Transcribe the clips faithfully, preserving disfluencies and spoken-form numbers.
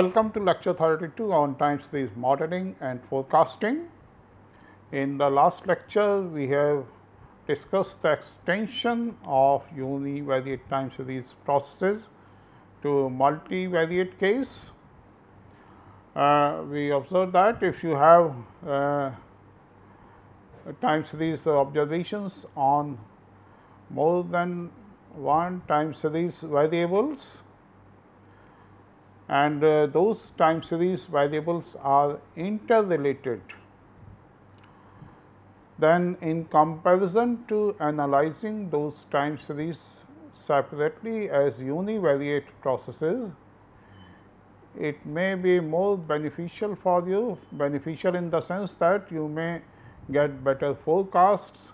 Welcome to lecture thirty-two on time series modeling and forecasting. In the last lecture, we have discussed the extension of univariate time series processes to multivariate case. Uh, we observed that if you have uh, time series observations on more than one time series variables, and uh, those time series variables are interrelated, then in comparison to analyzing those time series separately as univariate processes, it may be more beneficial for you, beneficial in the sense that you may get better forecasts,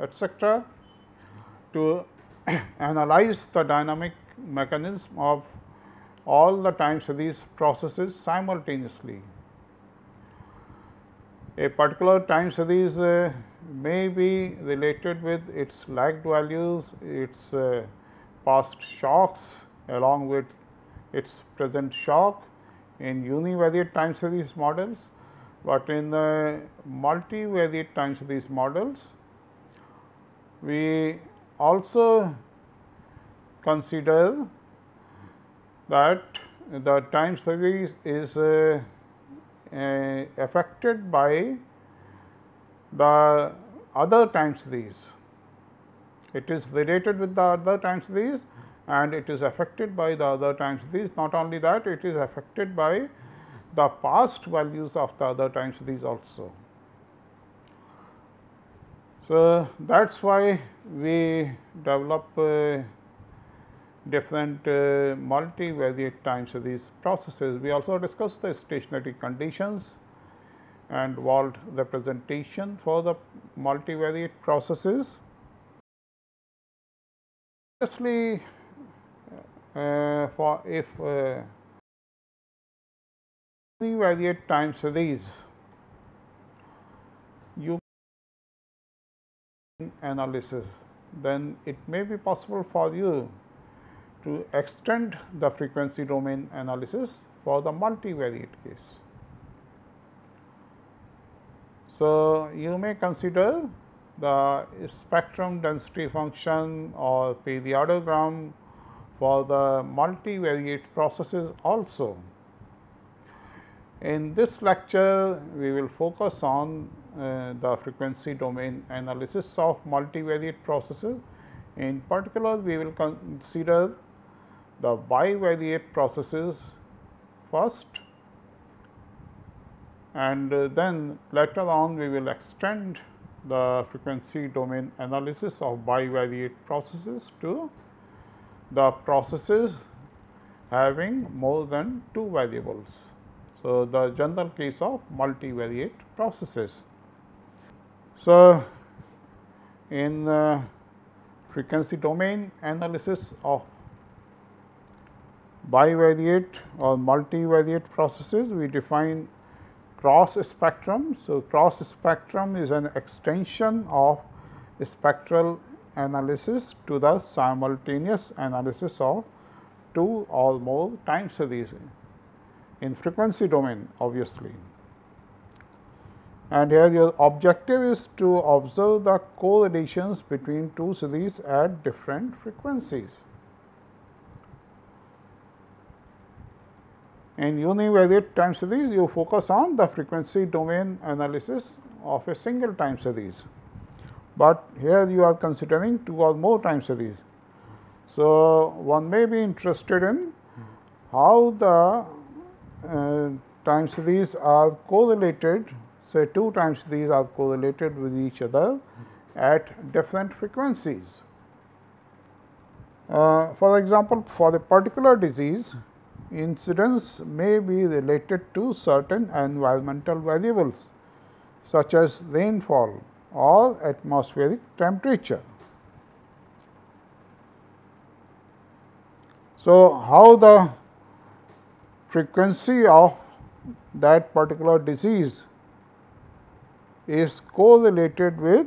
et cetera, to analyze the dynamic mechanism of all the time series processes simultaneously. A particular time series uh, may be related with its lagged values, its uh, past shocks along with its present shock in univariate time series models, but in uh, multivariate time series models, we also consider that the time series is uh, uh, affected by the other time series. It is related with the other time series and it is affected by the other time series. Not only that, it is affected by the past values of the other time series also. So, that is why we develop uh, different uh, multivariate time series processes. We also discussed the stationary conditions and Wald representation for the multivariate processes. Obviously, uh, for if uh, multivariate time series, you analysis, then it may be possible for you to extend the frequency domain analysis for the multivariate case. So, you may consider the spectrum density function or periodogram for the multivariate processes also. In this lecture, we will focus on uh, the frequency domain analysis of multivariate processes. In particular, we will consider the bivariate processes first, and then later on we will extend the frequency domain analysis of bivariate processes to the processes having more than two variables. So, the general case of multivariate processes. So, in uh, frequency domain analysis of bivariate or multivariate processes, we define cross spectrum. So, cross spectrum is an extension of spectral analysis to the simultaneous analysis of two or more time series in frequency domain, obviously. And here your objective is to observe the correlations between two series at different frequencies. In univariate time series, you focus on the frequency domain analysis of a single time series, but here you are considering two or more time series. So, one may be interested in how the uh, time series are correlated, say two time series are correlated with each other at different frequencies. Uh, for example, for a particular disease, incidence may be related to certain environmental variables such as rainfall or atmospheric temperature. So, how the frequency of that particular disease is correlated with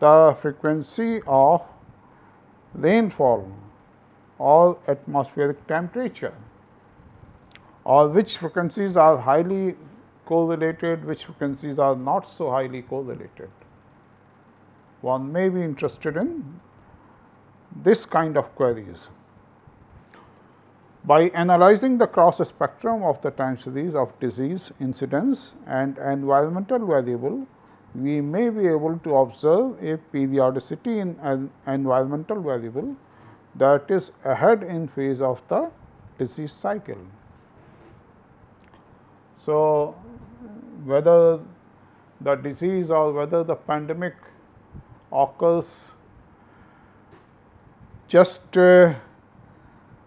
the frequency of rainfall or atmospheric temperature, or which frequencies are highly correlated, which frequencies are not so highly correlated. One may be interested in this kind of queries. By analyzing the cross spectrum of the time series of disease incidence and environmental variable, we may be able to observe a periodicity in an environmental variable that is ahead in phase of the disease cycle. So, whether the disease or whether the pandemic occurs just uh,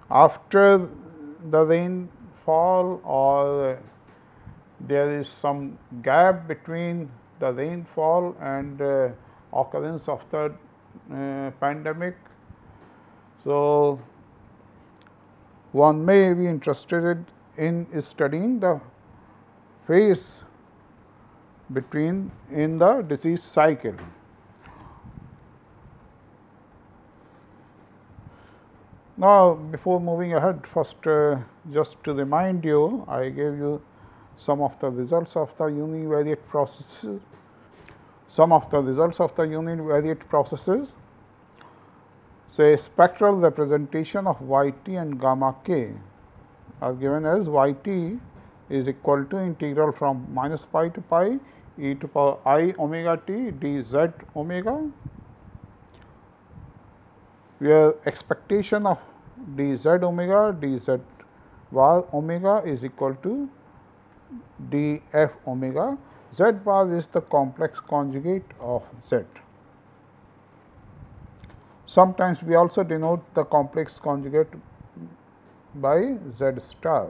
after the rainfall, or there is some gap between the rainfall and uh, occurrence of the uh, pandemic. So, one may be interested in studying the phase between in the disease cycle. Now, before moving ahead, first uh, just to remind you, I gave you some of the results of the univariate processes, some of the results of the univariate processes, say spectral representation of yt and gamma k are given as yt is equal to integral from minus pi to pi e to power I omega t dz omega, where expectation of dz omega dz bar omega is equal to df omega. Z bar is the complex conjugate of z. Sometimes we also denote the complex conjugate by z star.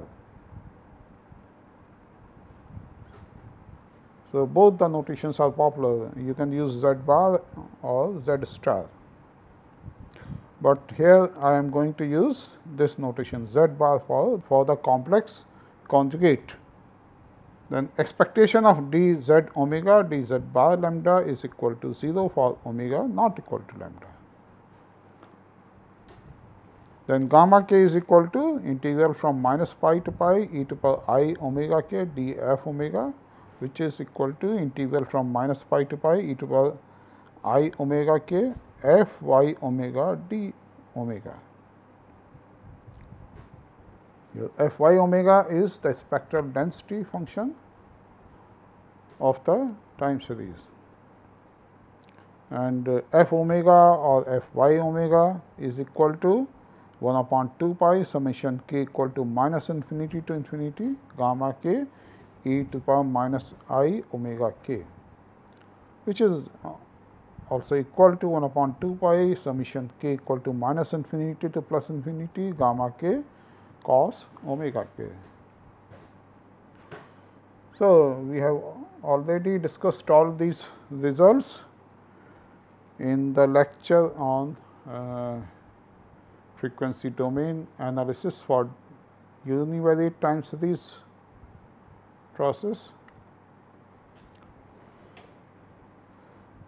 So, both the notations are popular. You can use z bar or z star. But here I am going to use this notation z bar for, for the complex conjugate. Then expectation of dz omega dz bar lambda is equal to zero for omega not equal to lambda. Then gamma k is equal to integral from minus pi to pi e to power I omega k df omega, which is equal to integral from minus pi to pi e to power I omega k f y omega d omega. Your f y omega is the spectral density function of the time series, and uh, f omega or f y omega is equal to one upon two pi summation k equal to minus infinity to infinity gamma k e to the power minus I omega k, which is uh, also equal to one upon two pi summation k equal to minus infinity to plus infinity gamma k cos omega k. So, we have already discussed all these results in the lecture on uh, frequency domain analysis for univariate time series process.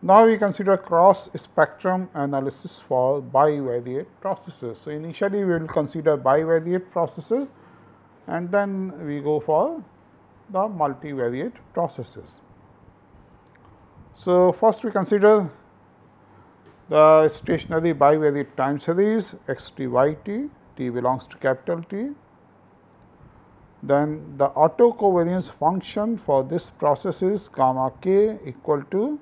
Now, we consider cross spectrum analysis for bivariate processes. So, initially we will consider bivariate processes and then we go for the multivariate processes. So, first we consider the stationary bivariate time series x t y t, t belongs to capital T. Then the autocovariance function for this process is gamma k equal to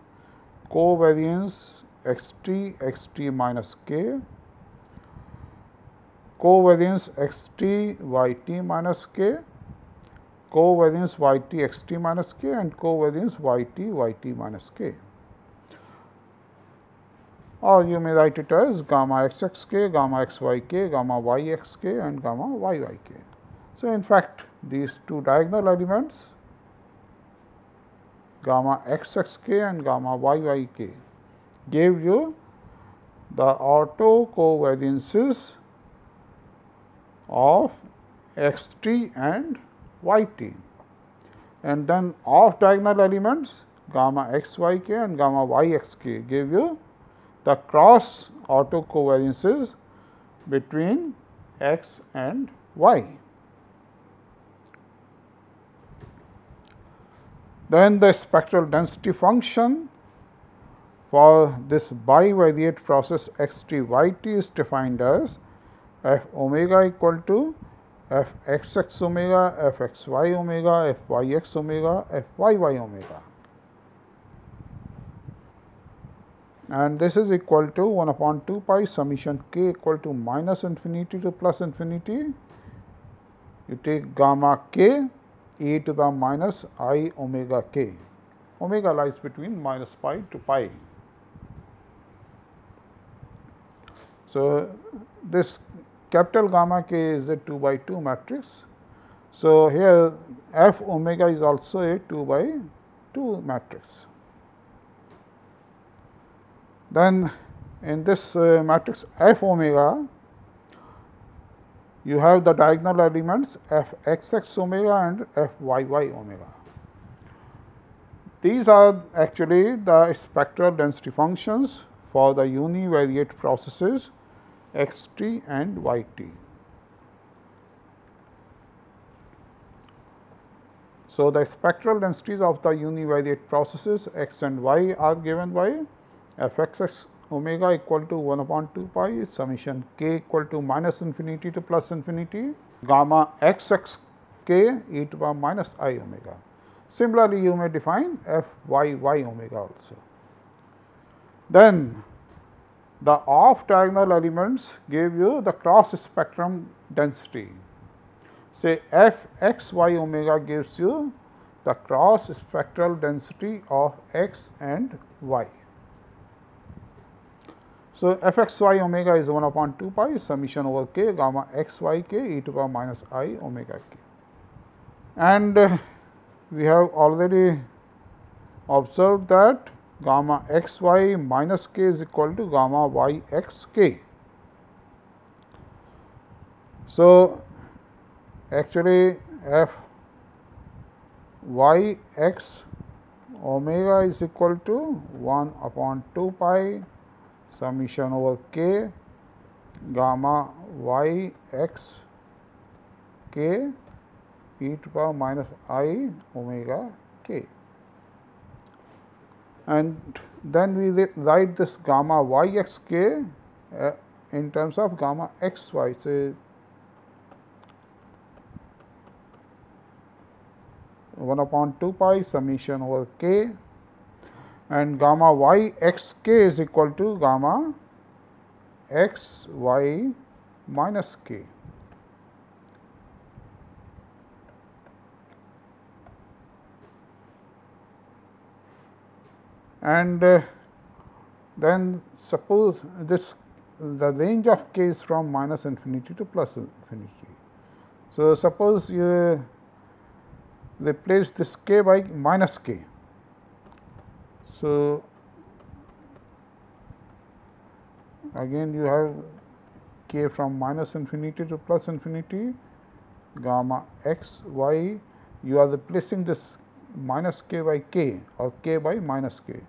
covariance x t x t minus k, covariance x t y t minus k, covariance y t x t minus k, and covariance y t y t minus k. or you may write it as gamma x x k, gamma x y k, gamma y x k and gamma y y k. So, in fact, these two diagonal elements gamma x x k and gamma y y k gave you the autocovariances of x t and y t, and then off diagonal elements gamma x y k and gamma y x k gave you the cross autocovariances between x and y. Then the spectral density function for this bivariate process x t y t is defined as f omega equal to f x x omega, f x y omega, f y x omega, f y y omega. And this is equal to one upon two pi summation k equal to minus infinity to plus infinity. You take gamma k e to the minus I omega k. Omega lies between minus pi to pi. So, this capital gamma k is a two by two matrix. So, here f omega is also a two by two matrix. Then in this uh, matrix f omega, you have the diagonal elements f x x omega and f y y omega. These are actually the spectral density functions for the univariate processes x t and y t. So, the spectral densities of the univariate processes x and y are given by f x x omega equal to one upon two pi summation k equal to minus infinity to plus infinity gamma x x k e to power minus I omega. Similarly, you may define f y y omega also. Then the off diagonal elements give you the cross spectrum density. Say f x y omega gives you the cross spectral density of x and y. So, f x y omega is one upon two pi summation over k gamma x y k e to power minus I omega k. And uh, we have already observed that gamma x y minus k is equal to gamma y x k. So, actually f y x omega is equal to one upon two pi summation over k gamma y x k e to power minus I omega k. And then we write this gamma y x k uh, in terms of gamma x y. Say one upon two pi summation over k, and gamma y x k is equal to gamma x y minus k. And uh, then suppose this the range of k is from minus infinity to plus infinity. So, suppose you replace this k by minus k. So, again you have k from minus infinity to plus infinity gamma x y, you are replacing this minus k by k or k by minus k,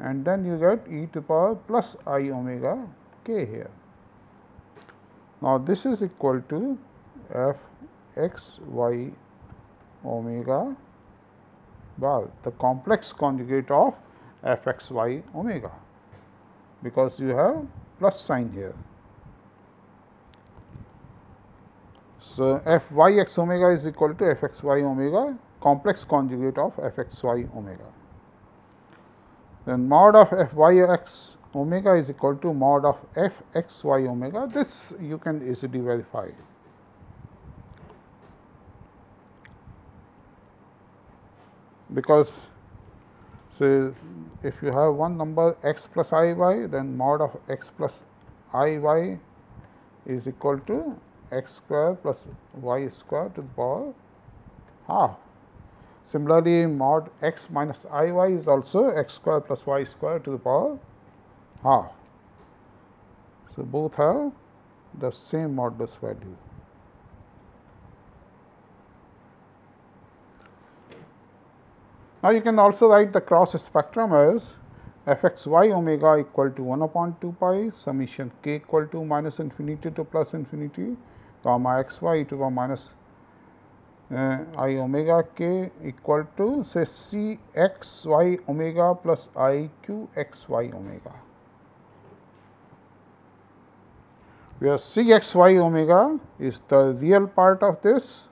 and then you get e to power plus I omega k here. Now, this is equal to f x y omega bar, the complex conjugate of f x y omega, because you have plus sign here. So, f y x omega is equal to f x y omega complex conjugate of f x y omega. Then mod of f y x omega is equal to mod of f x y omega. This you can easily verify. Because So, if you have one number x plus I y, then mod of x plus I y is equal to x square plus y square to the power half. Similarly, mod x minus I y is also x square plus y square to the power half. So, both have the same modulus value. Now, you can also write the cross spectrum as f x y omega equal to one upon two pi summation k equal to minus infinity to plus infinity comma x y e to the power minus uh, I omega k equal to say c x y omega plus I q x y omega, where c x y omega is the real part of this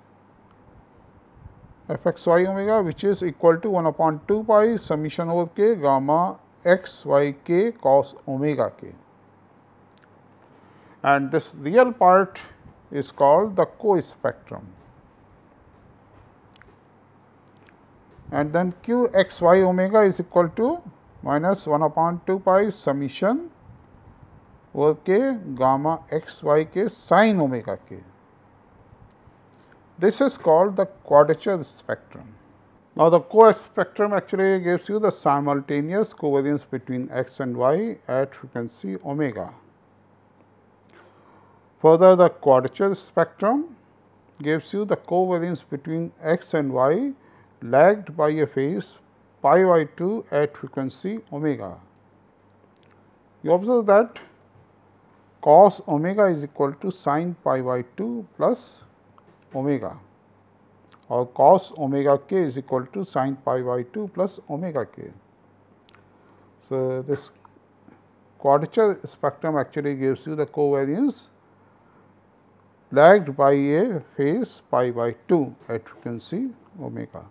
f x y omega, which is equal to one upon two pi summation over k gamma x y k cos omega k, and this real part is called the co-spectrum. And then q x y omega is equal to minus one upon two pi summation over k gamma x y k sin omega k. This is called the quadrature spectrum. Now, the co-spectrum actually gives you the simultaneous covariance between x and y at frequency omega. Further, the quadrature spectrum gives you the covariance between x and y lagged by a phase pi by two at frequency omega. You observe that cos omega is equal to sin pi by two plus omega, or cos omega k is equal to sin pi by two plus omega k. So, this quadrature spectrum actually gives you the covariance lagged by a phase pi by two at frequency omega.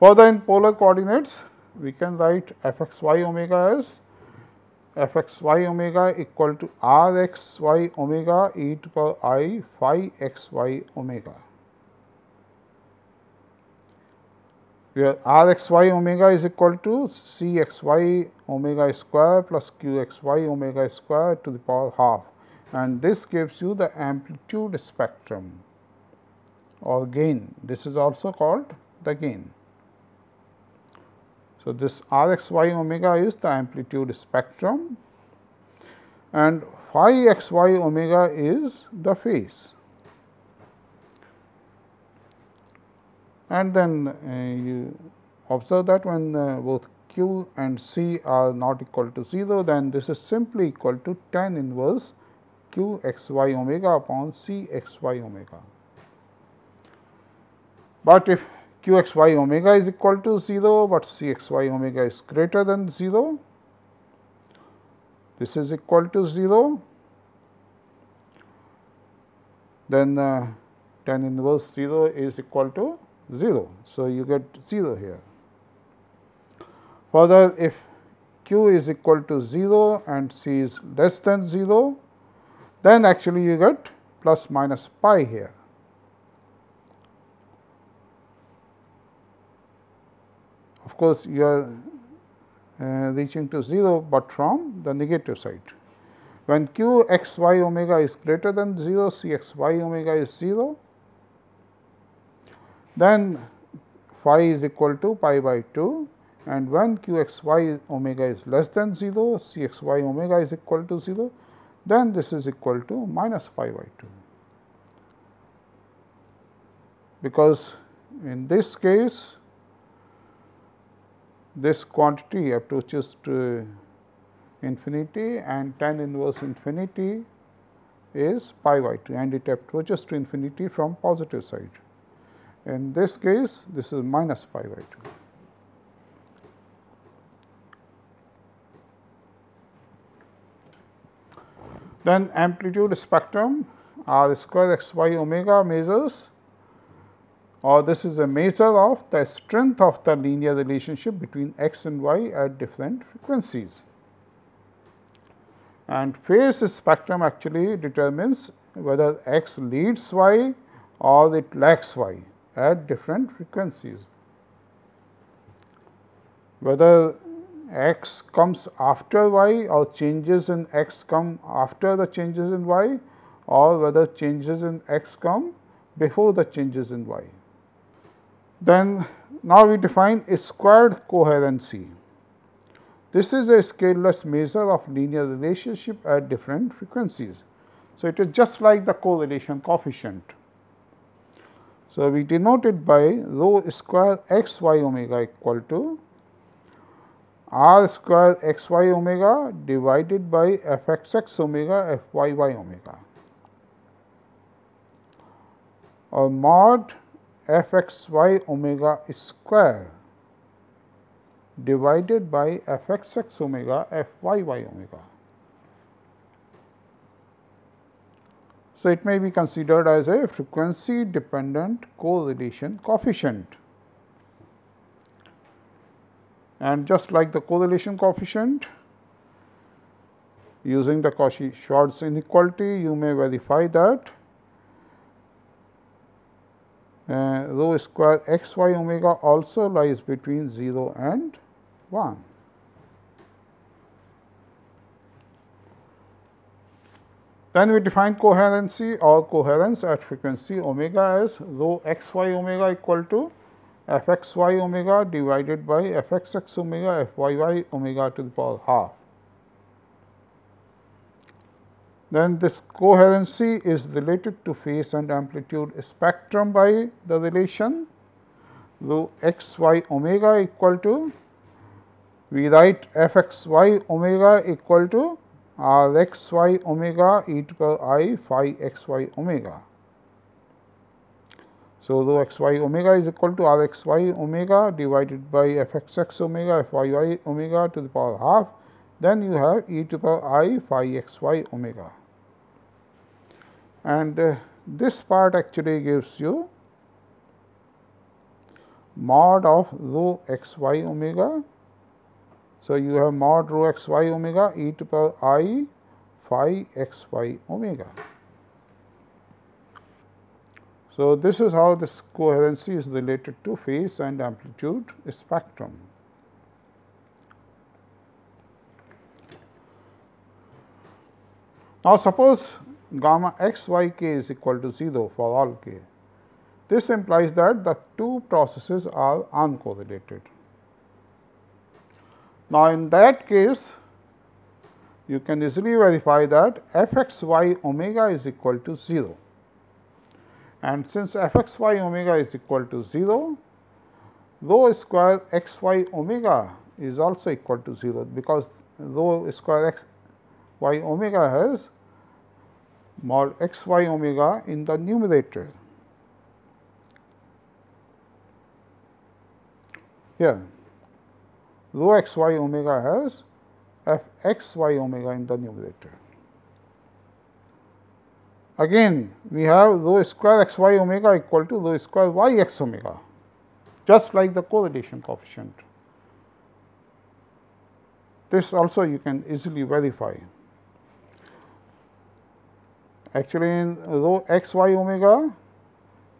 Further, in polar coordinates, we can write f x y omega as f x y omega equal to r x y omega e to power I phi x y omega, where r x y omega is equal to c x y omega square plus q x y omega square to the power half, and this gives you the amplitude spectrum or gain. This is also called the gain. So, this r x y omega is the amplitude spectrum, and phi x y omega is the phase. And then uh, you observe that when uh, both q and c are not equal to zero, then this is simply equal to tan inverse q x y omega upon c x y omega. But if q x y omega is equal to zero, but c x y omega is greater than zero. This is equal to zero. Then uh, tan inverse zero is equal to zero. So, you get zero here. Further, if q is equal to zero and c is less than zero, then actually you get plus minus pi here. Of course, you are uh, reaching to zero, but from the negative side. When q x y omega is greater than zero, c x y omega is zero, then phi is equal to pi by two, and when q x y omega is less than zero, c x y omega is equal to zero, then this is equal to minus pi by two. Because in this case, this quantity approaches to infinity, and tan inverse infinity is pi by two, and it approaches to infinity from positive side. In this case, this is minus pi by two. Then amplitude spectrum r square x y omega measures, or this is a measure of the strength of the linear relationship between x and y at different frequencies. And phase spectrum actually determines whether x leads y or it lags y at different frequencies. whether x comes after y or changes in x come after the changes in y, or whether changes in x come before the changes in y. Then now we define a squared coherency. This is a scalarless measure of linear relationship at different frequencies. So, it is just like the correlation coefficient. So, we denote it by rho square x y omega equal to r square x y omega divided by f x x omega f y y omega, or mod f x y omega square divided by f x x omega f y y omega. So, it may be considered as a frequency dependent correlation coefficient, and just like the correlation coefficient, using the Cauchy-Schwarz inequality, you may verify that Uh, rho square x y omega also lies between zero and one. Then we define coherency or coherence at frequency omega as rho x y omega equal to f x y omega divided by f x x omega f y y omega to the power half. Then this coherency is related to phase and amplitude spectrum by the relation rho x y omega equal to, we write f x y omega equal to r x y omega e to the power I phi x y omega. So, rho x y omega is equal to r x y omega divided by f x x omega f y y omega to the power half. Then you have e to the power I phi x y omega, and uh, this part actually gives you mod of rho x y omega. So, you have mod rho x y omega e to the power I phi x y omega. So, this is how this coherency is related to phase and amplitude spectrum. Now, suppose gamma x y k is equal to zero for all k. This implies that the two processes are uncorrelated. Now, in that case, you can easily verify that f x y omega is equal to zero. And since f x y omega is equal to zero, rho square x y omega is also equal to zero, because rho square x y omega has mod x y omega in the numerator. Here, rho x y omega has f x y omega in the numerator. Again, we have rho square x y omega equal to rho square y x omega, just like the correlation coefficient. This also you can easily verify. Actually, in rho x y omega,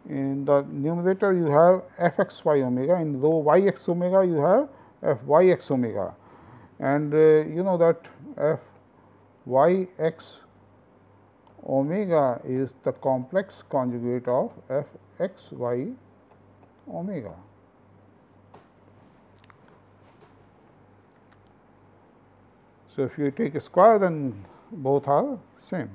in the numerator you have f x y omega, in rho y x omega you have f y x omega, and uh, you know that f y x omega is the complex conjugate of f x y omega. So, if you take a square, then both are same.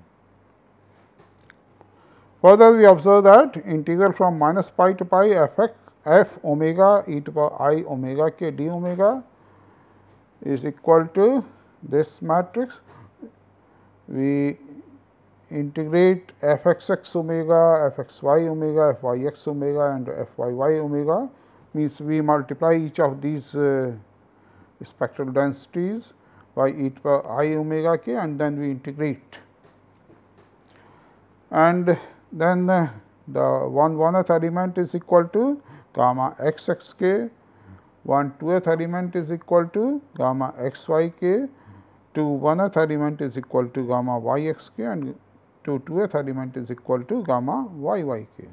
Further, we observe that integral from minus pi to pi f x f omega e to power I omega k d omega is equal to this matrix. We integrate f x x omega, f x y omega, f y x omega and f y y omega, means we multiply each of these uh, spectral densities by e to the power I omega k, and then we integrate. And then the one one-th element is equal to gamma x x k, one two-th element is equal to gamma x y k, two one-th element is equal to gamma y x k, and two two-th element is equal to gamma y y k.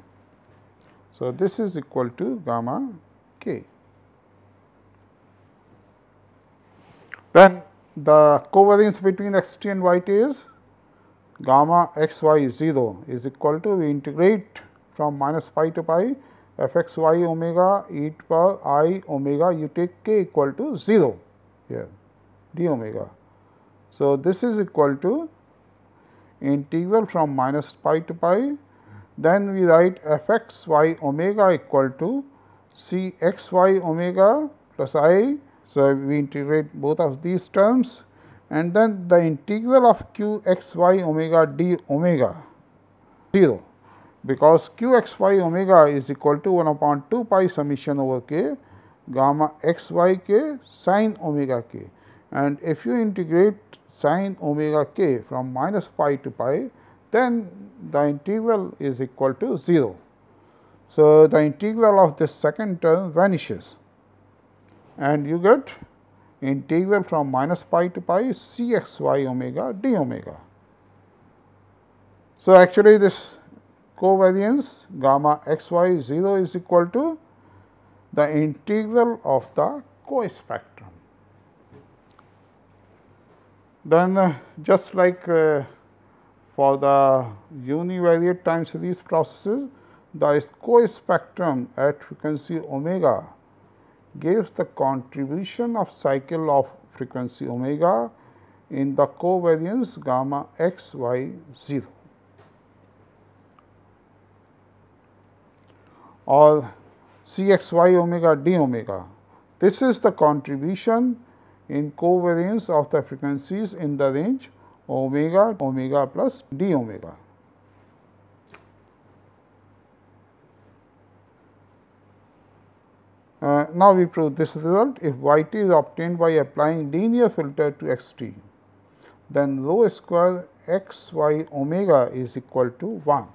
So, this is equal to gamma k. Then the covariance between x t and y t is gamma x y zero is equal to, we integrate from minus pi to pi f x y omega e to power I omega, you take k equal to zero here d omega. So, this is equal to integral from minus pi to pi, then we write f x y omega equal to c x y omega plus I. So, we integrate both of these terms and then the integral of q x y omega d omega zero, because q x y omega is equal to one upon two pi summation over k gamma x y k sin omega k, and if you integrate sin omega k from minus pi to pi, then the integral is equal to zero. So, the integral of this second term vanishes and you get integral from minus pi to pi c x y omega d omega. So, actually this covariance gamma x y zero is equal to the integral of the co-spectrum. Then uh, just like uh, for the univariate time series processes, the co-spectrum at frequency omega gives the contribution of cycle of frequency omega in the covariance gamma x y zero. Or c x y omega d omega. This is the contribution in covariance of the frequencies in the range omega omega plus d omega. Uh, now, we prove this result. If y t is obtained by applying linear filter to x t, then rho square x y omega is equal to one.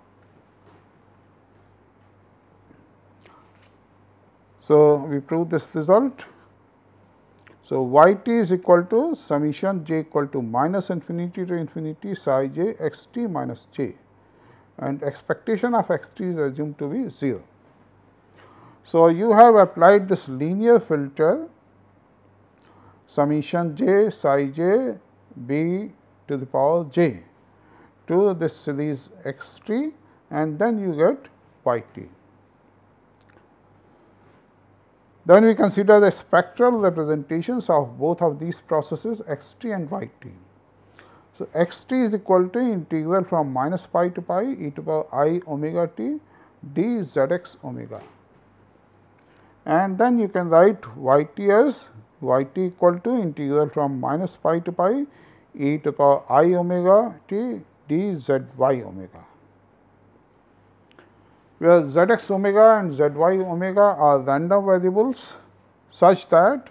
So, we prove this result. So, y t is equal to summation j equal to minus infinity to infinity psi j x t minus j, and expectation of x t is assumed to be zero. So, you have applied this linear filter summation j psi j b to the power j to this series x t, and then you get y t. Then we consider the spectral representations of both of these processes x t and y t. So, x t is equal to integral from minus pi to pi e to power I omega t d z x omega. And then you can write y t as y t equal to integral from minus pi to pi e to power I omega t d z y omega, where z x omega and z y omega are random variables such that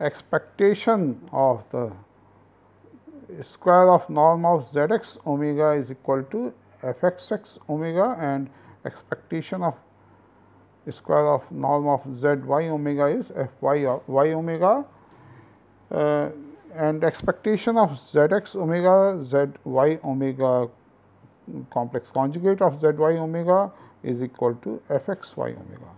expectation of the square of norm of z x omega is equal to f x x omega, and expectation of square of norm of z y omega is f y y omega, uh, and expectation of z x omega z y omega complex conjugate of z y omega is equal to f x y omega.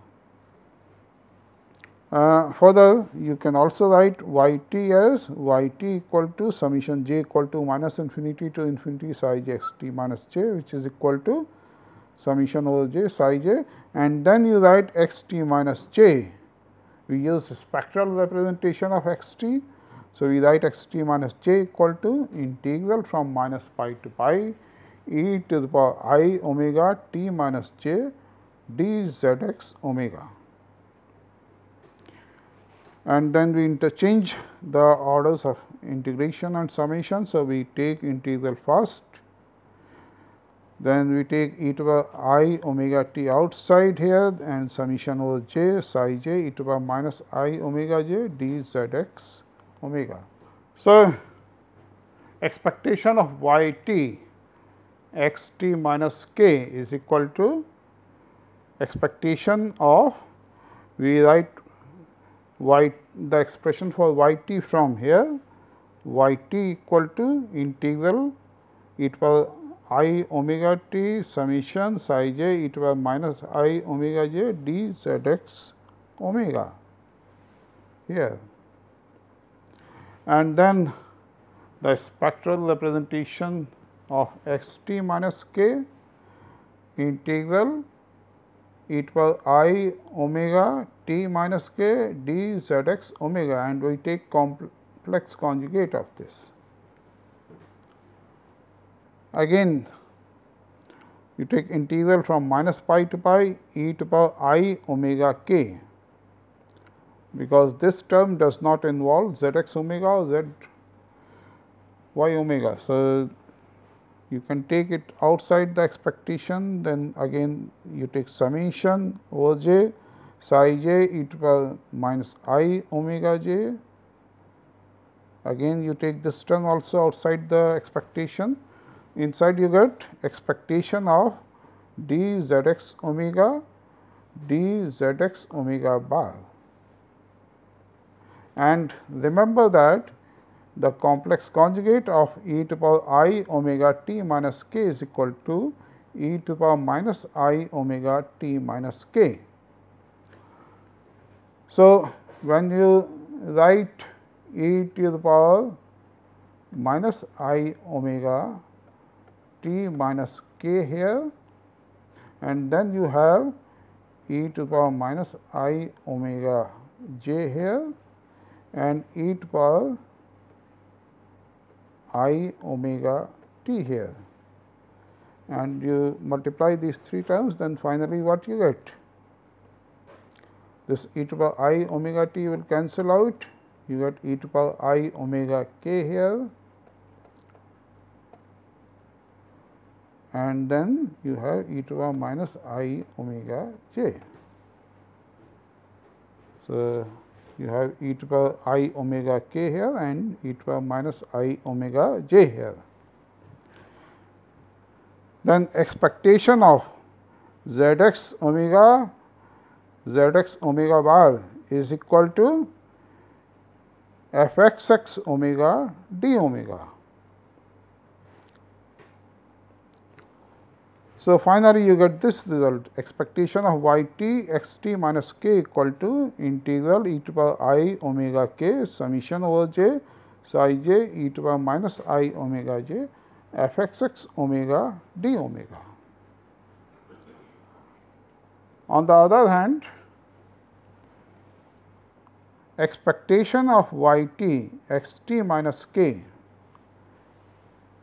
Uh, further, you can also write y t as y t equal to summation j equal to minus infinity to infinity psi j x t minus j, which is equal to summation over j psi j, and then you write x t minus j. We use spectral representation of x t. So, we write x t minus j equal to integral from minus pi to pi e to the power I omega t minus j d z x omega. And then we interchange the orders of integration and summation. So, we take integral first, then we take e to the power I omega t outside here and summation over j psi j e to the power minus I omega j d z x omega. So, expectation of y t x t minus k is equal to expectation of, we write y the expression for y t from here, y t equal to integral e to the power I omega t summation psi j e to the power minus I omega j d z x omega here, and then the spectral representation of x t minus k integral equal I omega t minus k d z x omega, and we take complex conjugate of this. Again, you take integral from minus pi to pi e to power I omega k, because this term does not involve z x omega or z y omega. So, you can take it outside the expectation, then again you take summation over j psi j e to power minus I omega j. Again you take this term also outside the expectation. Inside you get expectation of d z x omega d z x omega bar. And remember that the complex conjugate of e to power I omega t minus k is equal to e to power minus I omega t minus k. So, when you write e to the power minus I omega t minus k here, and then you have e to the power minus I omega j here and e to power I omega t here, and you multiply these three terms, then finally what you get? This e to power I omega t will cancel out, you get e to power I omega k here, and then you have e to power minus I omega j. So, you have e to power I omega k here and e to power minus I omega j here. Then expectation of z x omega z x omega bar is equal to f x x omega d omega. So, finally, you get this result: expectation of y t x t minus k equal to integral e to power I omega k summation over j psi j e to power minus I omega j f x x omega d omega. On the other hand, expectation of y t x t minus k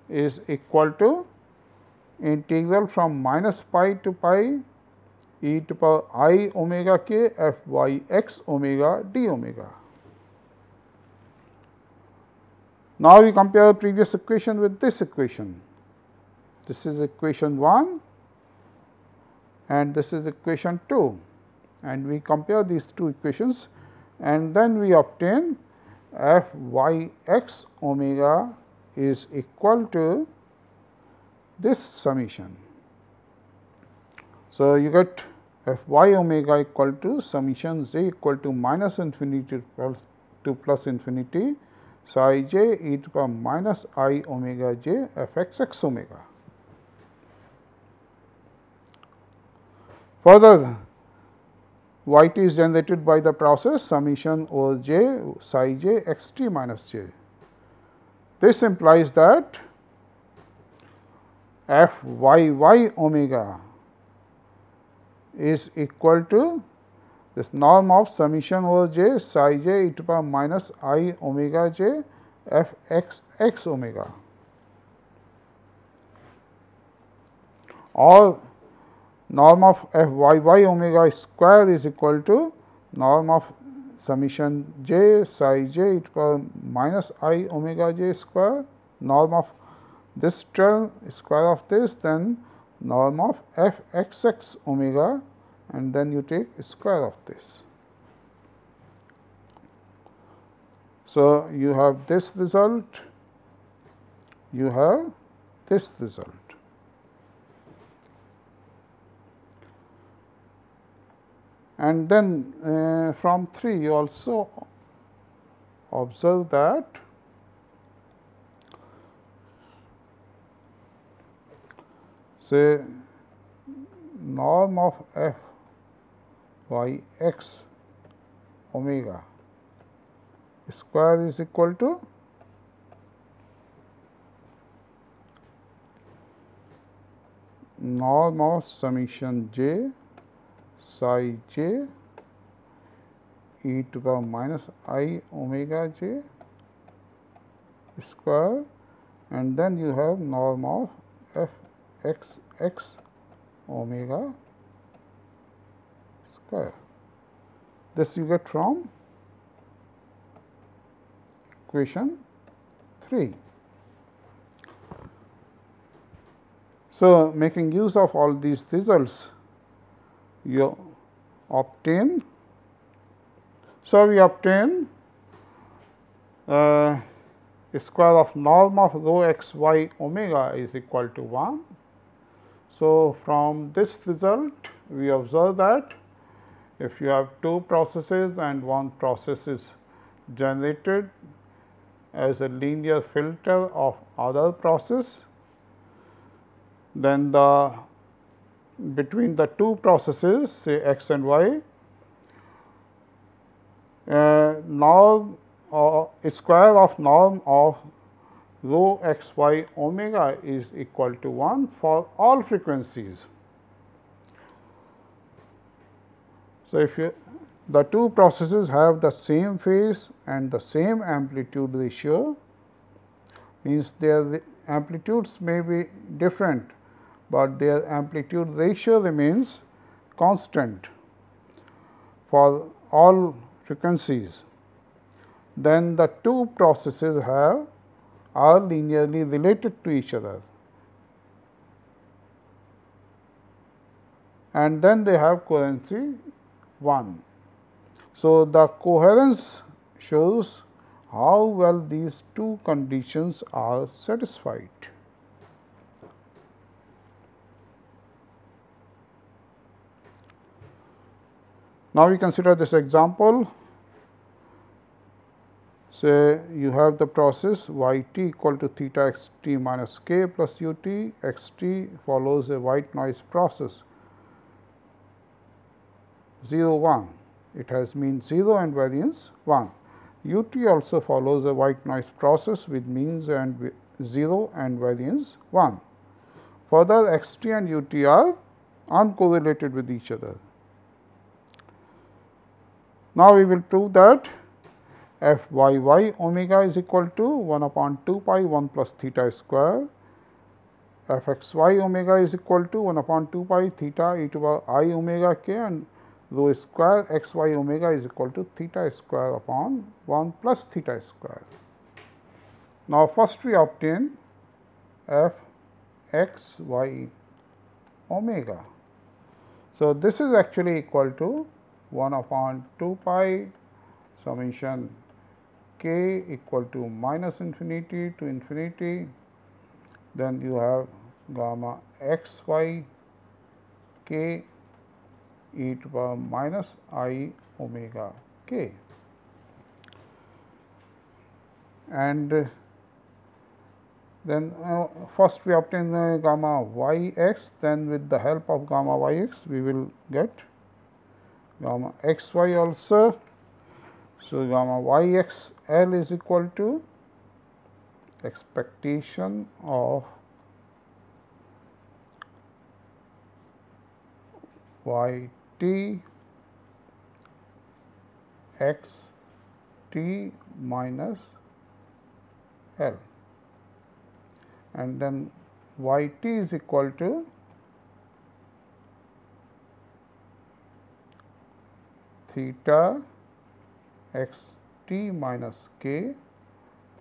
is equal to integral from minus pi to pi e to power I omega k f y x omega d omega. Now, we compare previous equation with this equation. This is equation one and this is equation two, and we compare these two equations, and then we obtain f y x omega is equal to this summation. So, you get f y omega equal to summation j equal to minus infinity to plus infinity psi j e to power minus I omega j f x x omega. Further, y t is generated by the process summation over j psi j x t minus j. This implies that f y y omega is equal to this norm of summation over j psi j e to power minus I omega j f x x omega, or norm of f y y omega square is equal to norm of summation j psi j e to power minus I omega j square, norm of this term square of this, then norm of f x x omega, and then you take square of this. So, you have this result, you have this result. And then uh, from three you also observe that say norm of f y x omega square is equal to norm of summation j psi j e to the power minus I omega j square, and then you have norm of f x x omega square. This you get from equation three. So, making use of all these results, you obtain. So, we obtain uh, square of norm of rho x y omega is equal to one. So, from this result, we observe that if you have two processes and one process is generated as a linear filter of other process, then the between the two processes, say x and y, uh, norm or uh, square of norm of rho x y omega is equal to one for all frequencies. So, if you, the two processes have the same phase and the same amplitude ratio, means their amplitudes may be different, but their amplitude ratio remains constant for all frequencies, then the two processes have are linearly related to each other, and then they have coherency one. So, the coherence shows how well these two conditions are satisfied. Now, we consider this example. Say you have the process y t equal to theta x t minus k plus u t, x t follows a white noise process zero one, it has mean zero and variance one. U t also follows a white noise process with means and zero and variance one. Further, x t and u t are uncorrelated with each other. Now, we will prove that f y y omega is equal to one upon two pi one plus theta square, f x y omega is equal to one upon two pi theta e to power I omega k, and rho square x y omega is equal to theta square upon one plus theta square. Now, first we obtain f x y omega. So, this is actually equal to one upon two pi summation k equal to minus infinity to infinity, then you have gamma x y k e to power minus I omega k, and then uh, first we obtain uh, gamma y x, then with the help of gamma y x we will get gamma x y also. So, gamma y x l is equal to expectation of y t x t minus l, and then y t is equal to theta x t minus k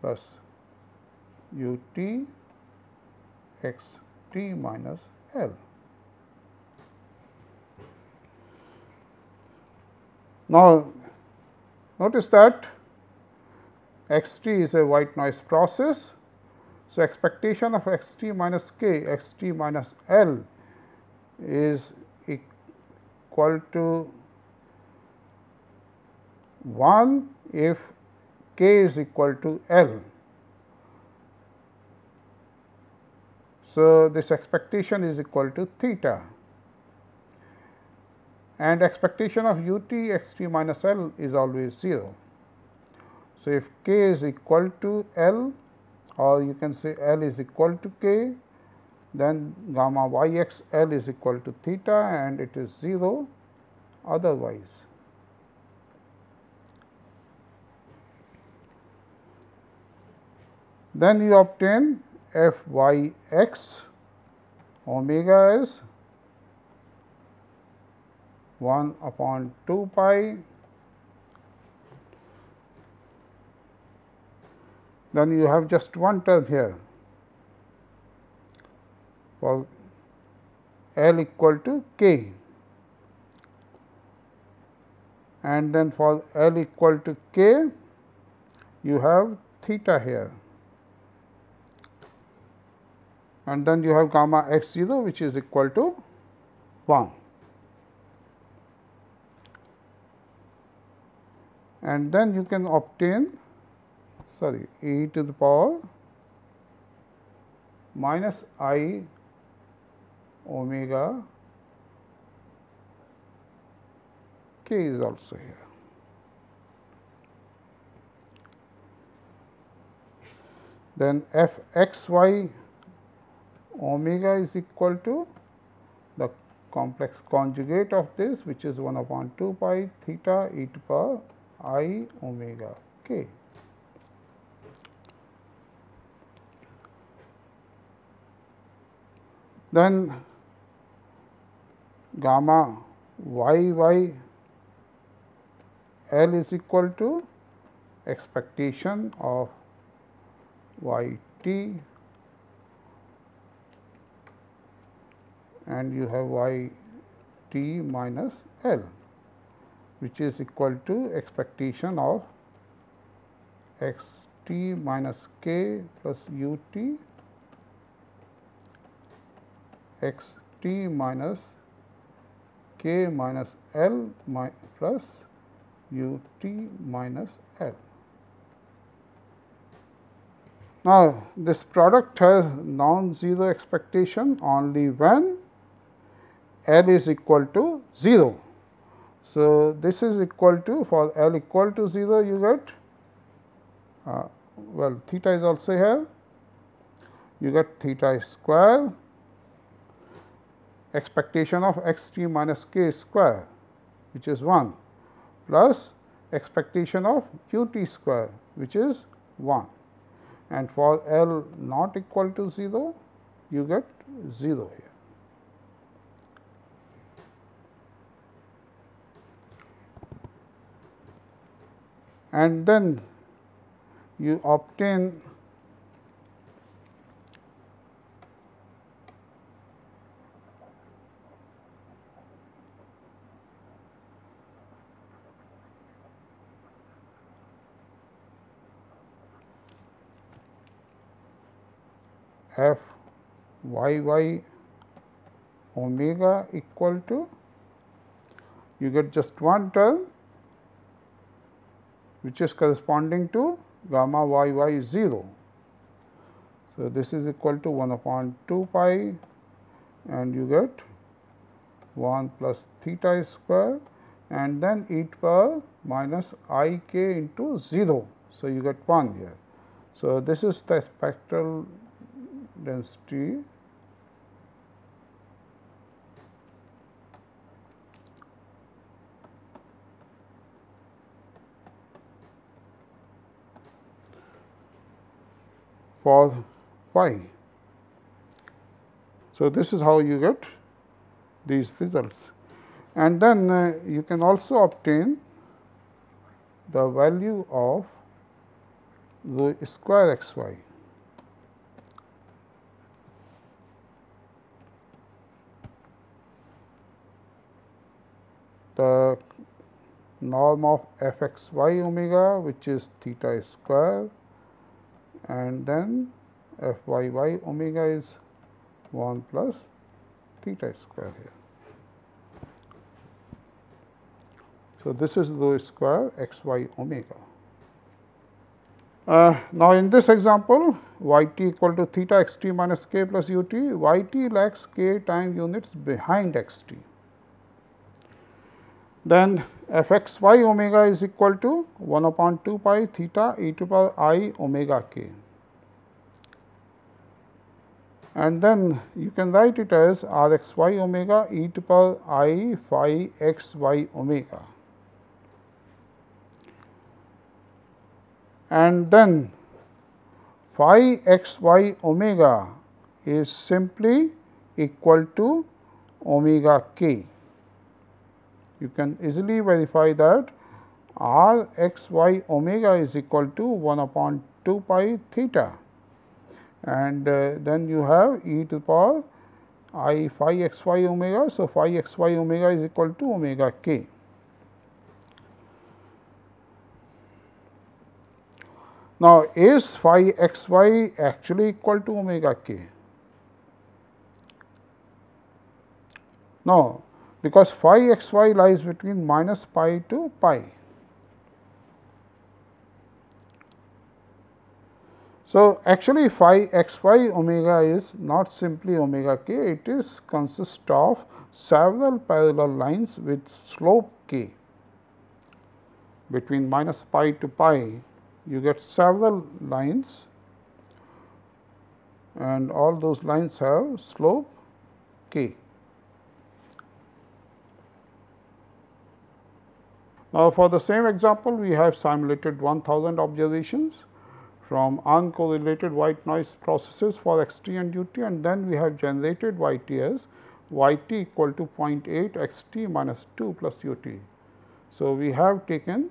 plus u t x t minus l. Now, notice that x t is a white noise process. So, expectation of x t minus k x t minus l is equal to one if k is equal to l. So, this expectation is equal to theta, and expectation of u t x t minus l is always zero. So, if k is equal to l, or you can say l is equal to k, then gamma Y X L is equal to theta and it is zero otherwise. Then you obtain F y x omega is one upon two pi. Then you have just one term here for L equal to k, and then for L equal to k you have theta here. And then you have gamma x zero which is equal to one. And then you can obtain sorry e to the power minus I omega k is also here. Then f x y omega is equal to the complex conjugate of this, which is one upon two pi theta e to power I omega k. Then gamma y y l is equal to expectation of y t, and you have y t minus L, which is equal to expectation of x t minus k plus u t, x t minus k minus L mi plus u t minus L. Now, this product has non-zero expectation only when L is equal to zero. So, this is equal to for L equal to zero you get uh, well theta is also here, you get theta square expectation of x t minus k square which is one plus expectation of u t square which is one, and for L not equal to zero you get zero here. And then you obtain f y y omega equal to, you get just one term which is corresponding to gamma y y is zero. So, this is equal to one upon two pi and you get one plus theta square and then e to power minus I k into zero. So, you get one here. So, this is the spectral density for y. So, this is how you get these results, and then uh, you can also obtain the value of rho square x y. The norm of f x y omega, which is theta square, and then f y y omega is one plus theta square here. So, this is rho square x y omega. Uh, now, in this example y t equal to theta x t minus k plus u t, y t lags k time units behind x t. Then f x y omega is equal to one upon two pi theta e to power I omega k, and then you can write it as r x y omega e to power I phi x y omega. And then phi x y omega is simply equal to omega k. You can easily verify that r x y omega is equal to one upon two pi theta, and uh, then you have e to the power I phi x y omega. So, phi x y omega is equal to omega k. Now, is phi x y actually equal to omega k? No, because phi x y lies between minus pi to pi. So, actually phi x y omega is not simply omega k, it is consists of several parallel lines with slope k. Between minus pi to pi, you get several lines, and all those lines have slope k. Now, for the same example, we have simulated one thousand observations from uncorrelated white noise processes for xt and ut, and then we have generated yt as yt equal to zero point eight xt minus two plus ut. So, we have taken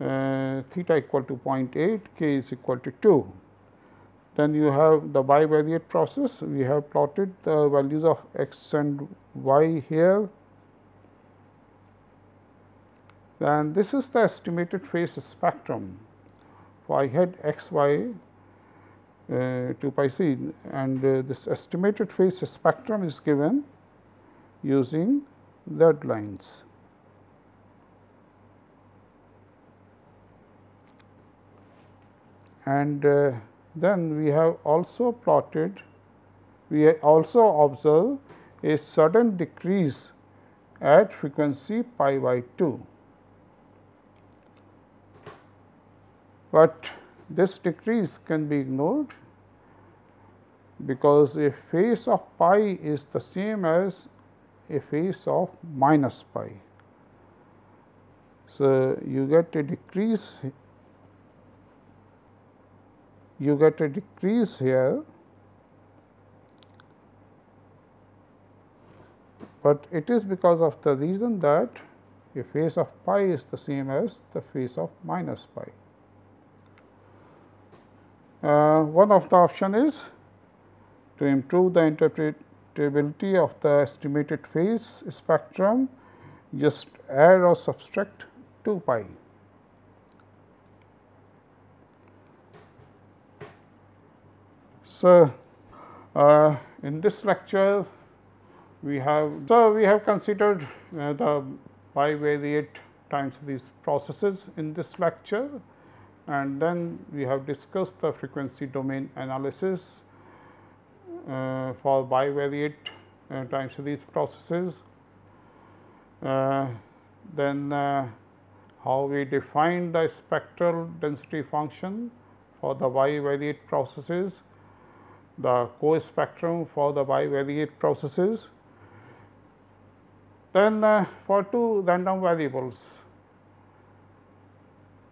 uh, theta equal to zero point eight, k is equal to two. Then you have the bivariate process, we have plotted the values of x and y here. Then this is the estimated phase spectrum. Y hat x y uh, two pi c, and uh, this estimated phase spectrum is given using red lines. And uh, then we have also plotted, we also observe a sudden decrease at frequency pi by two. But this decrease can be ignored, because a phase of pi is the same as a phase of minus pi. So, you get a decrease, you get a decrease here, but it is because of the reason that a phase of pi is the same as the phase of minus pi. Uh, one of the option is to improve the interpretability of the estimated phase spectrum, just add or subtract two pi. So, uh, in this lecture we have, so we have considered uh, the bivariate time series processes in this lecture. And then we have discussed the frequency domain analysis uh, for bivariate uh, time series processes. Uh, then uh, how we define the spectral density function for the bivariate processes, the co-spectrum for the bivariate processes. Then uh, for two random variables,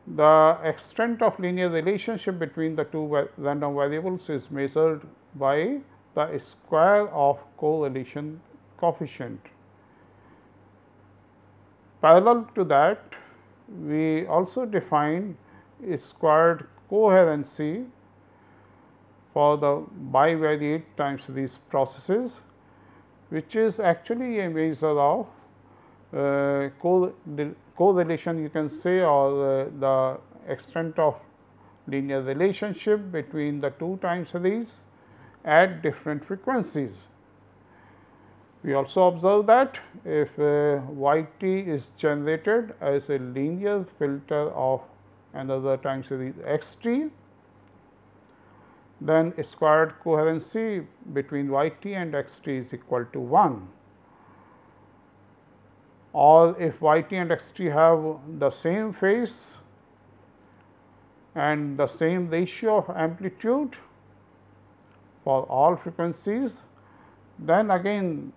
the extent of linear relationship between the two random variables is measured by the square of correlation coefficient. Parallel to that, we also define squared coherency for the bivariate time series processes, which is actually a measure of uh, correlation correlation you can say, or uh, the extent of linear relationship between the two time series at different frequencies. We also observe that if uh, yt is generated as a linear filter of another time series xt, then squared coherency between yt and xt is equal to one. Or if yt and xt have the same phase and the same ratio of amplitude, for all frequencies, then again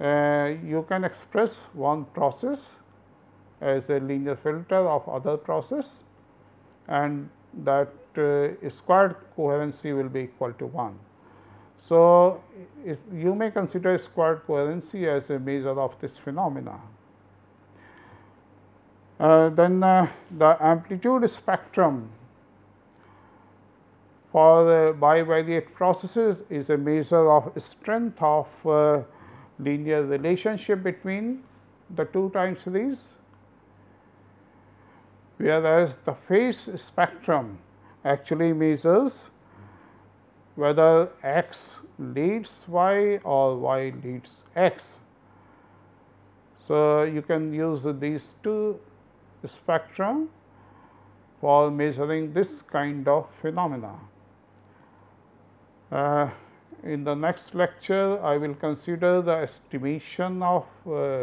uh, you can express one process as a linear filter of other process, and that uh, squared coherency will be equal to one. So, if you may consider squared coherency as a measure of this phenomena. Uh, then uh, the amplitude spectrum for uh, bivariate processes is a measure of strength of uh, linear relationship between the two time series, whereas the phase spectrum actually measures whether x leads y or y leads x. So, you can use these two spectrum for measuring this kind of phenomena. Uh, in the next lecture, I will consider the estimation of uh,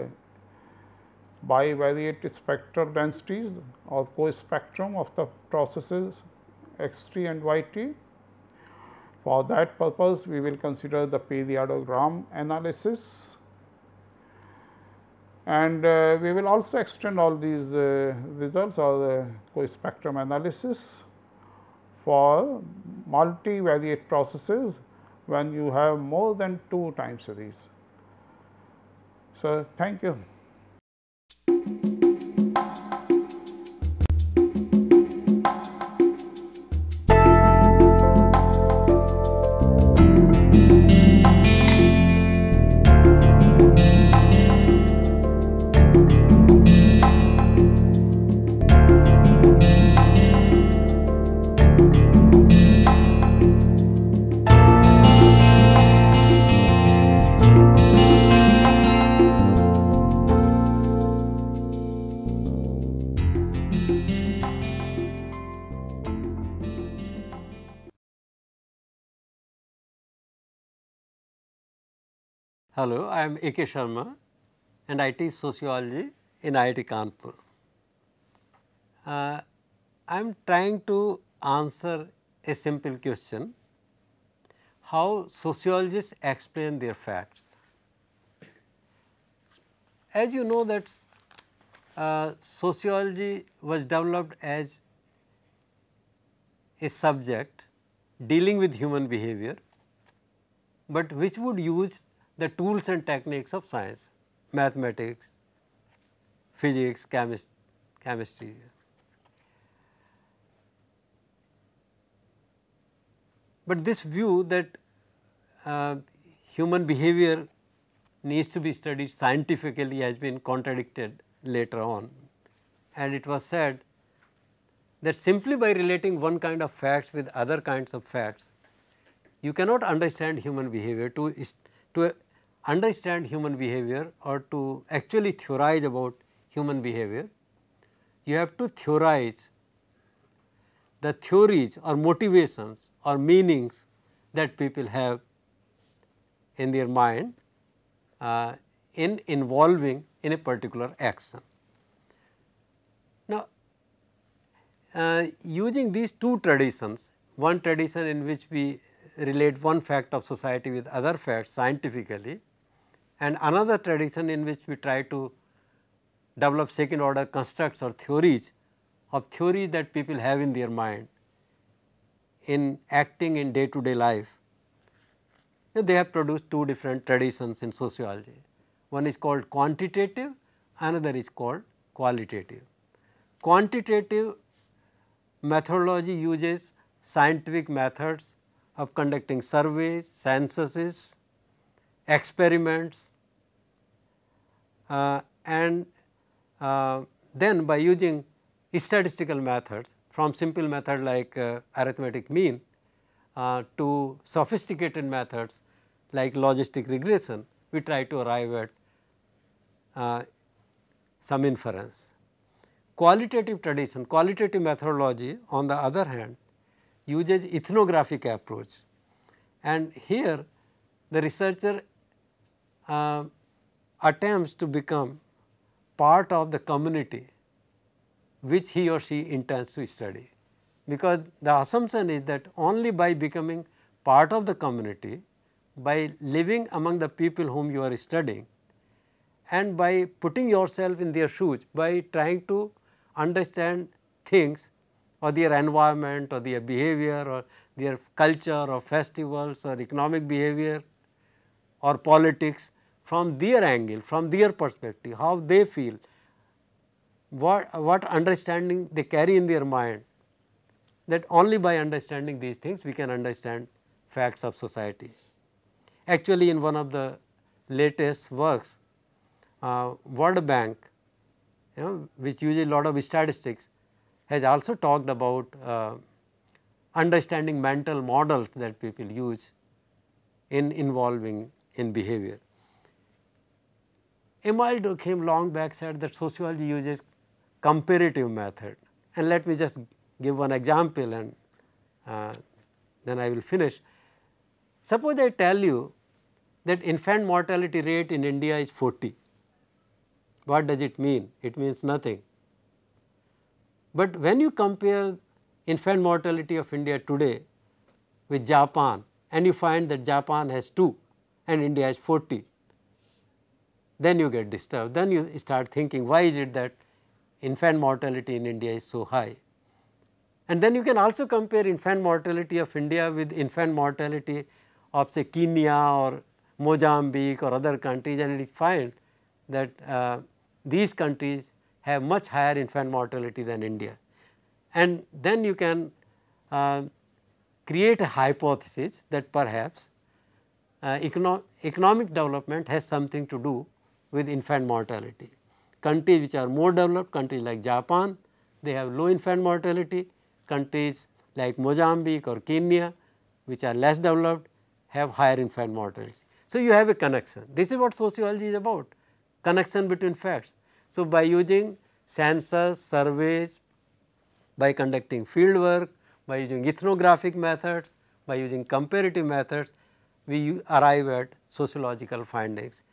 bivariate spectral densities or co-spectrum of the processes x t and y t. For that purpose, we will consider the periodogram analysis. And uh, we will also extend all these uh, results or uh, co-spectrum analysis for multivariate processes when you have more than two time series. So, thank you. Hello, I am A K Sharma and I teach sociology in I I T Kanpur. Uh, I am trying to answer a simple question: how sociologists explain their facts. As you know that uh, sociology was developed as a subject dealing with human behavior, but which would use the tools and techniques of science, mathematics, physics, chemist, chemistry. But this view that uh, human behavior needs to be studied scientifically has been contradicted later on, and it was said that simply by relating one kind of facts with other kinds of facts, you cannot understand human behavior. To, to understand human behavior or to actually theorize about human behavior, you have to theorize the theories or motivations or meanings that people have in their mind uh, in involving in a particular action. Now, uh, using these two traditions, one tradition in which we relate one fact of society with other facts scientifically, and another tradition in which we try to develop second order constructs or theories of theories that people have in their mind in acting in day to day life. They have produced two different traditions in sociology. One is called quantitative, another is called qualitative. Quantitative methodology uses scientific methods of conducting surveys, censuses, experiments, uh, and uh, then by using statistical methods, from simple method like uh, arithmetic mean uh, to sophisticated methods like logistic regression, we try to arrive at uh, some inference. Qualitative tradition, qualitative methodology on the other hand, uses ethnographic approach, and here the researcher uh, attempts to become part of the community which he or she intends to study, because the assumption is that only by becoming part of the community by living among the people whom you are studying and by putting yourself in their shoes, by trying to understand things or their environment or their behavior or their culture or festivals or economic behavior or politics from their angle, from their perspective, how they feel, what, what understanding they carry in their mind, that only by understanding these things we can understand facts of society. Actually, in one of the latest works, uh, World Bank, you know, which uses a lot of statistics, has also talked about uh, understanding mental models that people use in involving in behavior. Emile Durkheim long back said that sociology uses comparative method, and let me just give one example and uh, then I will finish. Suppose I tell you that infant mortality rate in India is forty. What does it mean? It means nothing. But when you compare infant mortality of India today with Japan, and you find that Japan has two and India has forty, then you get disturbed. Then you start thinking, why is it that infant mortality in India is so high? And then you can also compare infant mortality of India with infant mortality of say Kenya or Mozambique or other countries, and you find that uh, these countries have much higher infant mortality than India. And then you can uh, create a hypothesis that perhaps uh, econo economic development has something to do with infant mortality. Countries which are more developed, countries like Japan, they have low infant mortality. Countries like Mozambique or Kenya, which are less developed, have higher infant mortality. So, you have a connection. This is what sociology is about, connection between facts. So, by using census, surveys, by conducting field work, by using ethnographic methods, by using comparative methods, we arrive at sociological findings.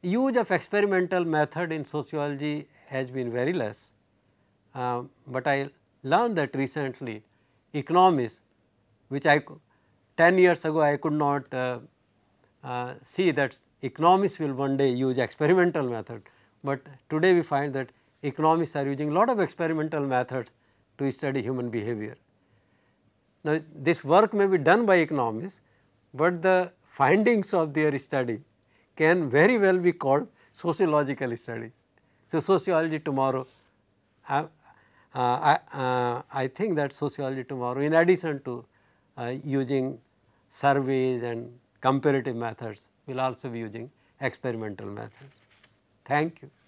Use of experimental method in sociology has been very less, uh, but I learned that recently economists, which I ten years ago I could not uh, uh, see that economists will one day use experimental method, but today we find that economists are using a lot of experimental methods to study human behavior. Now, this work may be done by economists, but the findings of their study can very well be called sociological studies. So, sociology tomorrow, uh, Uh, I, uh, I think that sociology tomorrow, in addition to uh, using surveys and comparative methods, will also be using experimental methods. Thank you.